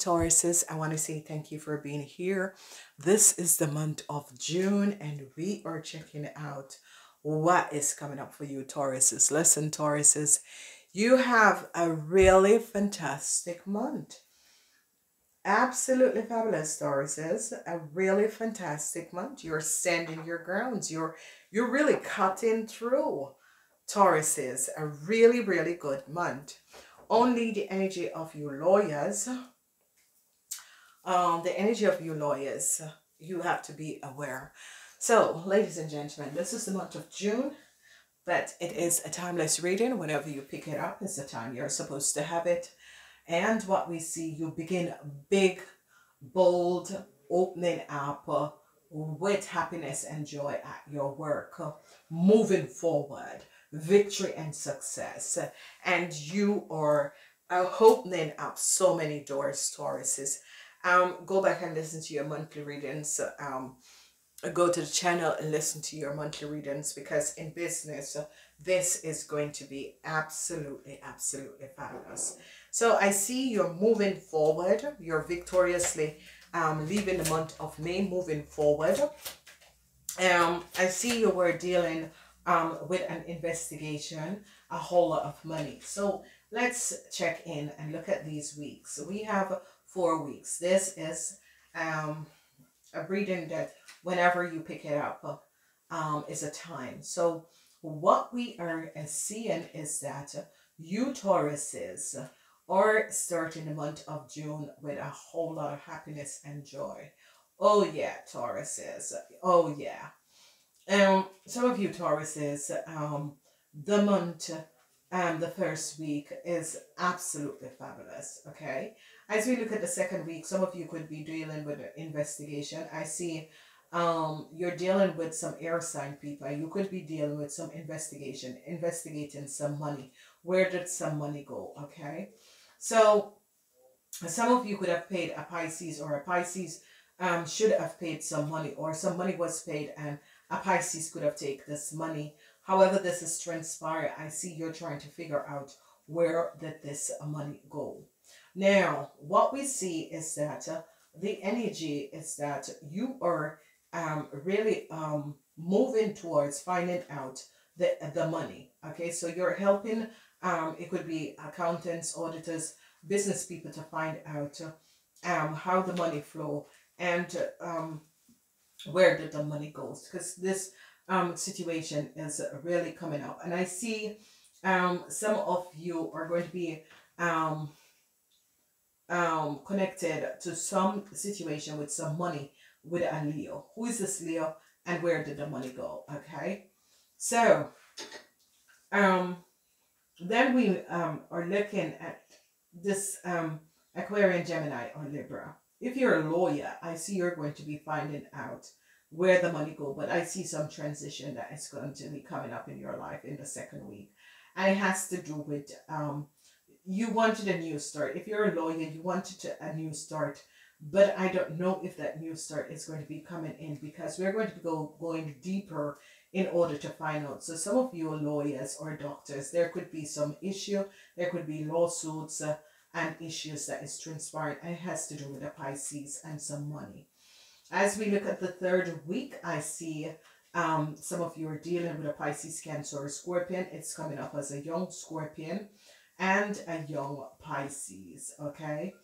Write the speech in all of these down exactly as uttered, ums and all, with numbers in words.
Tauruses, I want to say thank you for being here. This is the month of June and we are checking out what is coming up for you, Tauruses. Listen, Tauruses, you have a really fantastic month. Absolutely fabulous, Tauruses. A really fantastic month. You're standing your grounds. You're, you're really cutting through, Tauruses. A really, really good month. Only the energy of you lawyers, um, the energy of you lawyers, you have to be aware. So, ladies and gentlemen, this is the month of June, but it is a timeless reading. Whenever you pick it up, it's the time you're supposed to have it. And what we see, you begin big, bold, opening up uh, with happiness and joy at your work, uh, moving forward, victory and success. And you are uh, opening up so many doors, Tauruses. Um, go back and listen to your monthly readings. Um, go to the channel and listen to your monthly readings, because in business, uh, this is going to be absolutely, absolutely fabulous. So I see you're moving forward. You're victoriously um, leaving the month of May, moving forward. Um, I see you were dealing um, with an investigation, a whole lot of money. So let's check in and look at these weeks. So we have four weeks. This is um, a reading that whenever you pick it up um, is a time. So what we are seeing is that you Tauruses are starting the month of June with a whole lot of happiness and joy. Oh yeah, Tauruses. Oh yeah. Um, some of you Tauruses, um, the month, um, the first week is absolutely fabulous. Okay. As we look at the second week, some of you could be dealing with an investigation. I see Um, you're dealing with some air sign people. You could be dealing with some investigation, investigating some money. Where did some money go? Okay. So some of you could have paid a Pisces, or a Pisces um, should have paid some money, or some money was paid and a Pisces could have taken this money. However, this is transpired. I see you're trying to figure out where did this money go. Now, what we see is that uh, the energy is that you are Um, really um, moving towards finding out the, the money. Okay, so you're helping, um, it could be accountants, auditors, business people to find out um, how the money flow and um, where did the money goes, because this um, situation is really coming up. And I see um, some of you are going to be um, um, connected to some situation with some money with a Leo. Who is this Leo and where did the money go? Okay, so um then we um are looking at this um Aquarian, Gemini or Libra. If you're a lawyer, I see you're going to be finding out where the money go, but I see some transition that is going to be coming up in your life in the second week, and it has to do with um you wanted a new start. If you're a lawyer, you wanted to, a new start, but I don't know if that new start is going to be coming in, because we're going to go going deeper in order to find out. So some of you are lawyers or doctors. There could be some issue. There could be lawsuits uh, and issues that is transpiring. It has to do with the Pisces and some money. As we look at the third week, I see um, some of you are dealing with a Pisces, Cancer or Scorpion. It's coming up as a young Scorpion and a young Pisces. Okay.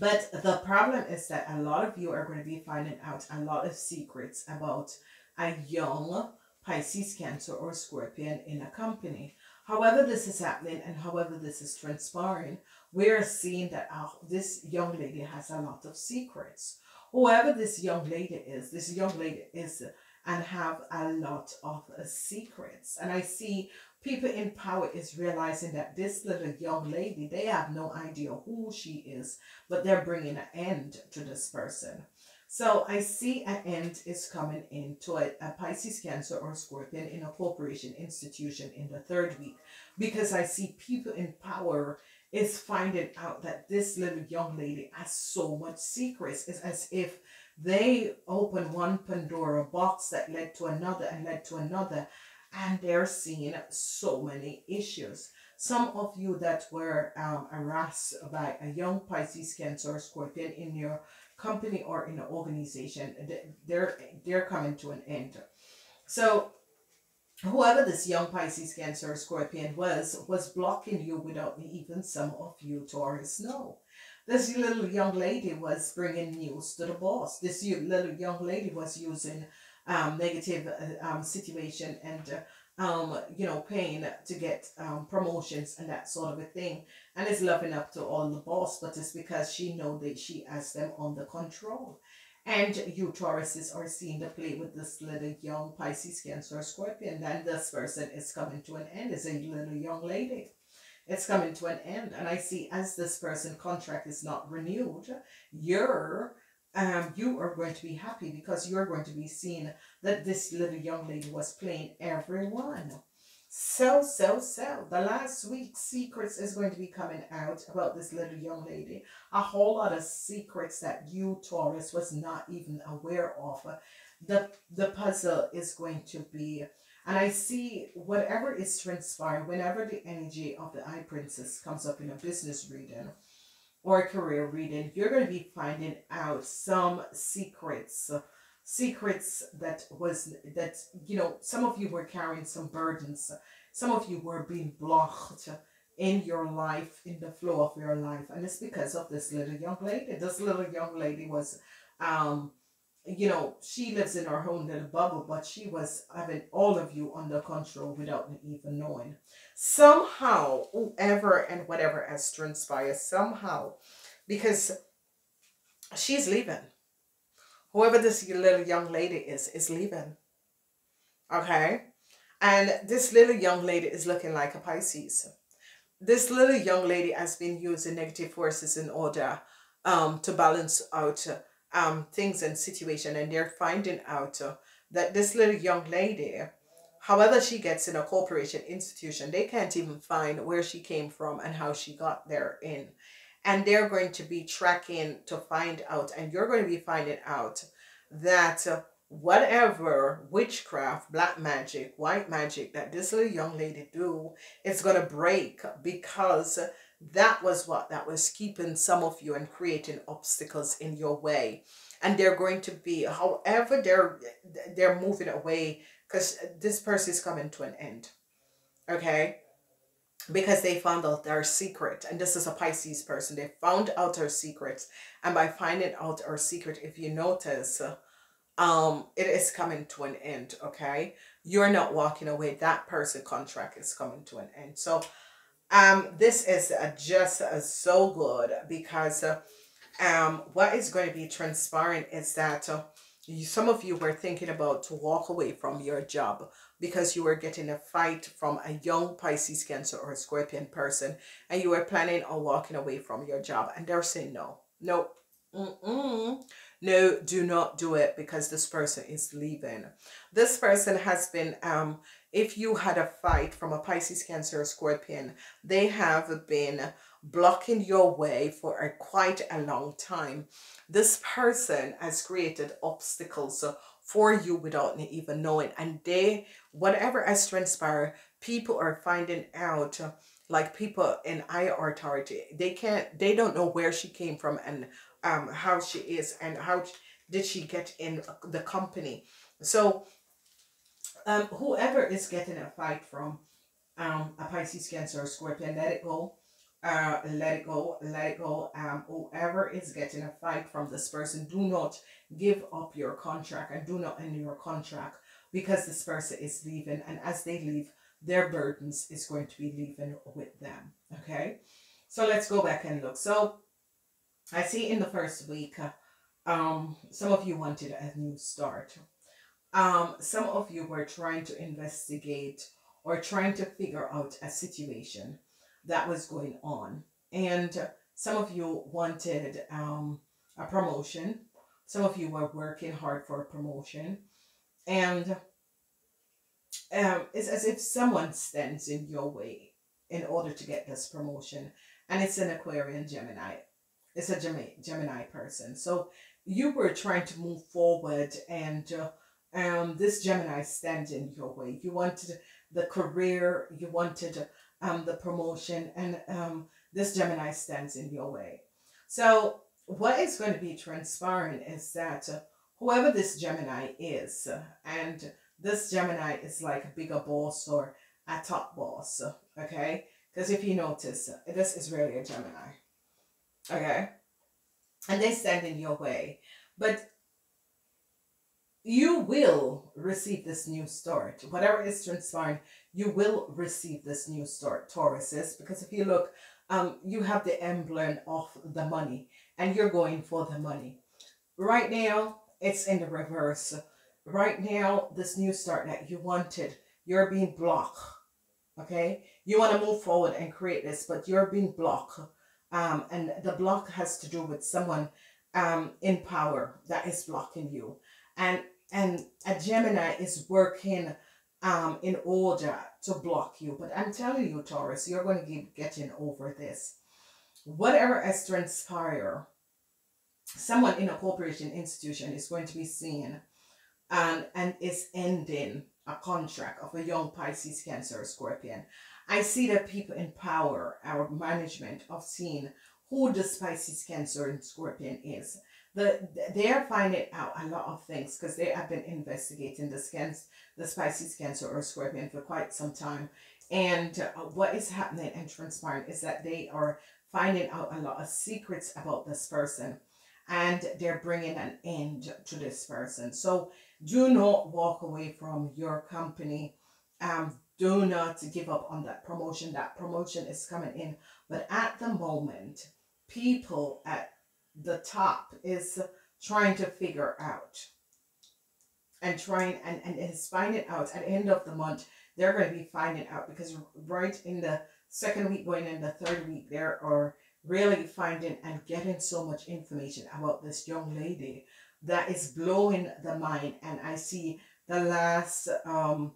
But the problem is that a lot of you are going to be finding out a lot of secrets about a young Pisces, Cancer or Scorpion in a company. However this is happening and however this is transpiring, we are seeing that our, this young lady has a lot of secrets. Whoever this young lady is, this young lady is and have a lot of uh, secrets. And I see people in power is realizing that this little young lady, they have no idea who she is, but they're bringing an end to this person. So I see an end is coming into a, a Pisces, Cancer or Scorpion in a corporation, institution in the third week, because I see people in power is finding out that this little young lady has so much secrets. It's as if they open one Pandora box that led to another and led to another. And they're seeing so many issues. Some of you that were um, harassed by a young Pisces, Cancer, Scorpion in your company or in an organization, they're, they're coming to an end. So whoever this young Pisces, Cancer, Scorpion was, was blocking you without even some of you Taurus know. This little young lady was bringing news to the boss. This little young lady was using um, negative uh, um, situation and uh, um you know pain to get um promotions and that sort of a thing, and is loving up to all the boss, but it's because she know that she has them under control. And you Tauruses are seeing the play with this little young Pisces, Cancer, Scorpion, and this person is coming to an end. Is a little young lady. It's coming to an end, and I see as this person contract is not renewed, you're Um, you are going to be happy because you're going to be seeing that this little young lady was playing everyone. Sell, sell, sell. The last week, secrets is going to be coming out about this little young lady. A whole lot of secrets that you, Taurus, was not even aware of. The, the puzzle is going to be... And I see whatever is transpired, whenever the energy of the Eye Princess comes up in a business reading, or a career reading, you're going to be finding out some secrets, secrets that was, that, you know, some of you were carrying some burdens, some of you were being blocked in your life, in the flow of your life, and it's because of this little young lady. This little young lady was, um, you know, she lives in her own little bubble, but she was having all of you under control without even knowing. Somehow, whoever and whatever has transpired, somehow, because she's leaving. Whoever this little young lady is, is leaving. Okay? And this little young lady is looking like a Pisces. This little young lady has been using negative forces in order um, to balance out uh, Um, things and situation, and they're finding out uh, that this little young lady, however she gets in a corporation institution, they can't even find where she came from and how she got there in, and they're going to be tracking to find out, and you're going to be finding out that uh, whatever witchcraft, black magic, white magic that this little young lady do, it's going to break, because that was what that was keeping some of you and creating obstacles in your way. And they're going to be, however they're they're moving away, because this person is coming to an end. Okay? Because they found out their secret, and this is a Pisces person. They found out her secret, and by finding out her secret, if you notice, um it is coming to an end. Okay? You're not walking away. That person contract is coming to an end. So Um, this is uh, just uh, so good, because uh, um, what is going to be transpiring is that uh, you, some of you were thinking about to walk away from your job because you were getting a fight from a young Pisces, Cancer, or a Scorpion person, and you were planning on walking away from your job, and they're saying no, no, mm-mm. No, do not do it, because this person is leaving. This person has been... Um, If you had a fight from a Pisces, Cancer, or Scorpion, they have been blocking your way for a, quite a long time. This person has created obstacles for you without even knowing. And they, whatever has transpired, people are finding out, like people in higher authority, they can't, they don't know where she came from and um, how she is and how did she get in the company. So, Um, whoever is getting a fight from um, a Pisces, Cancer, or Scorpion, let it go, uh, let it go, let it go. Um, whoever is getting a fight from this person, do not give up your contract and do not end your contract, because this person is leaving, and as they leave, their burdens is going to be leaving with them. Okay, so let's go back and look. So I see in the first week, uh, um, some of you wanted a new start. Um, some of you were trying to investigate or trying to figure out a situation that was going on. And some of you wanted um, a promotion. Some of you were working hard for a promotion. And um, it's as if someone stands in your way in order to get this promotion. And it's an Aquarian Gemini. It's a Gem- Gemini person. So you were trying to move forward, and... Uh, Um, this Gemini stands in your way. You wanted the career, you wanted um, the promotion, and um, this Gemini stands in your way. So what is going to be transpiring is that whoever this Gemini is, and this Gemini is like a bigger boss or a top boss, okay? Because if you notice, this is really a Gemini, okay? And they stand in your way. But you will receive this new start. Whatever is transpiring, you will receive this new start, Tauruses. Because if you look, um, you have the emblem of the money, and you're going for the money. Right now, it's in the reverse. Right now, this new start that you wanted, you're being blocked. Okay? You want to move forward and create this, but you're being blocked. Um, and the block has to do with someone um, in power that is blocking you. And And a Gemini is working um, in order to block you. But I'm telling you, Taurus, you're going to keep getting over this. Whatever has transpired, someone in a corporation institution is going to be seen and, and is ending a contract of a young Pisces, Cancer, Scorpion. I see that people in power, our management, of seeing who this Pisces, Cancer, and Scorpion is. The, they are finding out a lot of things because they have been investigating the scans, the Pisces, Cancer, or Scorpion for quite some time. And uh, what is happening and transpiring is that they are finding out a lot of secrets about this person, and they're bringing an end to this person. So do not walk away from your company. Um, do not give up on that promotion. That promotion is coming in. But at the moment, people at the top is trying to figure out and trying and, and is finding out at the end of the month. They're going to be finding out, because right in the second week going in the third week, they are really finding and getting so much information about this young lady that is blowing the mind. And I see the last um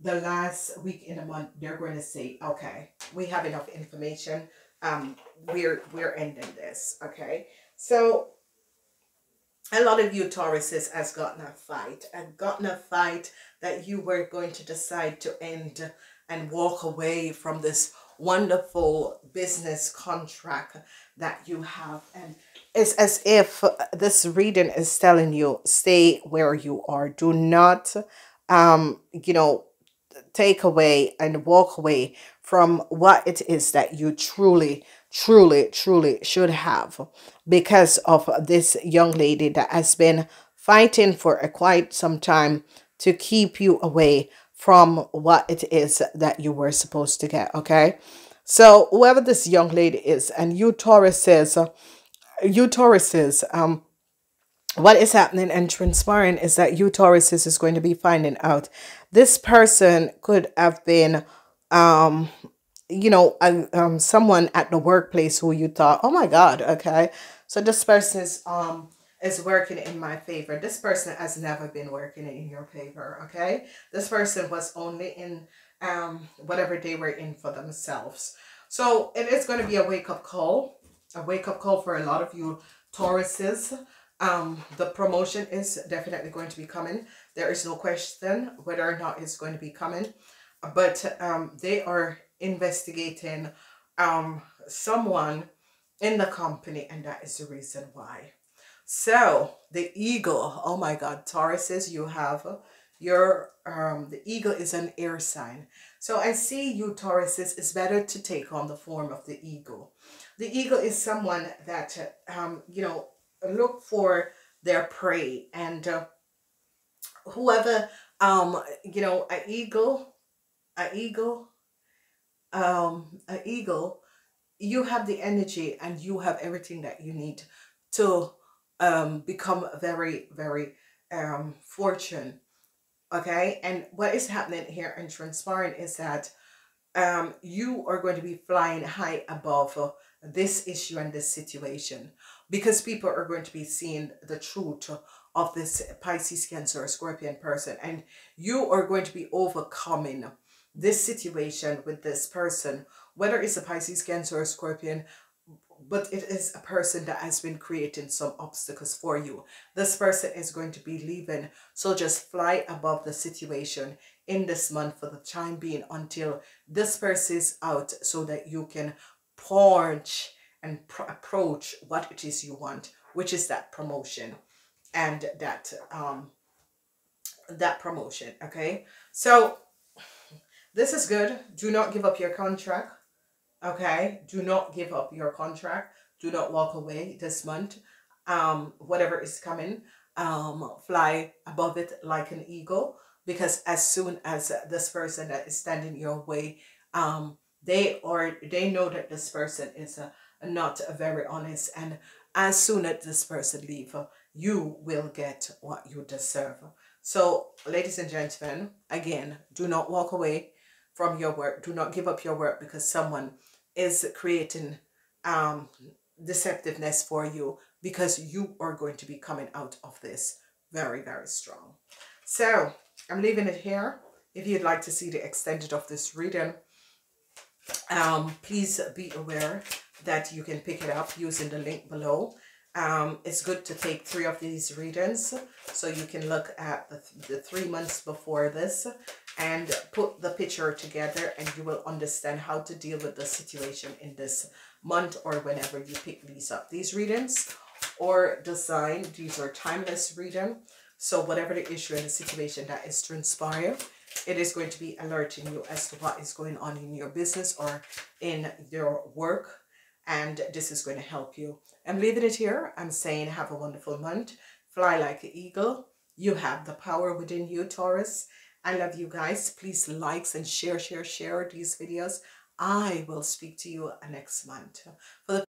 the last week in the month, they're going to say, okay, we have enough information, um we're we're ending this, okay? So a lot of you Tauruses has gotten a fight and gotten a fight that you were going to decide to end and walk away from this wonderful business contract that you have. And it's as if this reading is telling you, stay where you are. Do not, um, you know, take away and walk away from what it is that you truly, truly, truly should have, because of this young lady that has been fighting for a quite some time to keep you away from what it is that you were supposed to get, okay? So whoever this young lady is, and you Tauruses, you Tauruses, um, what is happening and transpiring is that you Tauruses is going to be finding out this person could have been, um, you know, uh, um, someone at the workplace who you thought, oh my God, okay, so this person is, um, is working in my favor. This person has never been working in your favor, okay? This person was only in um, whatever they were in for themselves. So it is going to be a wake-up call, a wake-up call for a lot of you Tauruses. Um, the promotion is definitely going to be coming. There is no question whether or not it's going to be coming. But um, they are investigating um, someone in the company, and that is the reason why. So the eagle, oh my God, Tauruses, you have your, um, the eagle is an air sign. So I see you Tauruses, it's better to take on the form of the eagle. The eagle is someone that, um, you know, look for their prey, and uh, whoever, um you know, an eagle, an eagle, um an eagle, you have the energy and you have everything that you need to um become very, very um fortunate, okay? And what is happening here and transpiring is that um you are going to be flying high above uh, this issue and this situation, because people are going to be seeing the truth of this Pisces, Cancer, or Scorpion person, and you are going to be overcoming this situation with this person, whether it's a Pisces, Cancer, or Scorpion, but it is a person that has been creating some obstacles for you. This person is going to be leaving, so just fly above the situation in this month for the time being until this person is out, so that you can punch and pr approach what it is you want, which is that promotion and that um that promotion. Okay, so this is good. Do not give up your contract. Okay, do not give up your contract. Do not walk away this month. Um whatever is coming, um fly above it like an eagle, because as soon as this person that is standing your way, um they are they know that this person is uh, not very honest, and as soon as this person leaves, uh, you will get what you deserve. So ladies and gentlemen, again, do not walk away from your work. Do not give up your work, because someone is creating um deceptiveness for you, because you are going to be coming out of this very, very strong. So I'm leaving it here. If you'd like to see the extended of this reading, um, please be aware that you can pick it up using the link below. Um, it's good to take three of these readings, so you can look at the, th the three months before this and put the picture together, and you will understand how to deal with the situation in this month or whenever you pick these up. These readings or design, these are timeless reading. So whatever the issue and the situation that is transpiring, it is going to be alerting you as to what is going on in your business or in your work. And this is going to help you. I'm leaving it here. I'm saying have a wonderful month. Fly like an eagle. You have the power within you, Taurus. I love you guys. Please like and share, share, share these videos. I will speak to you next month. For the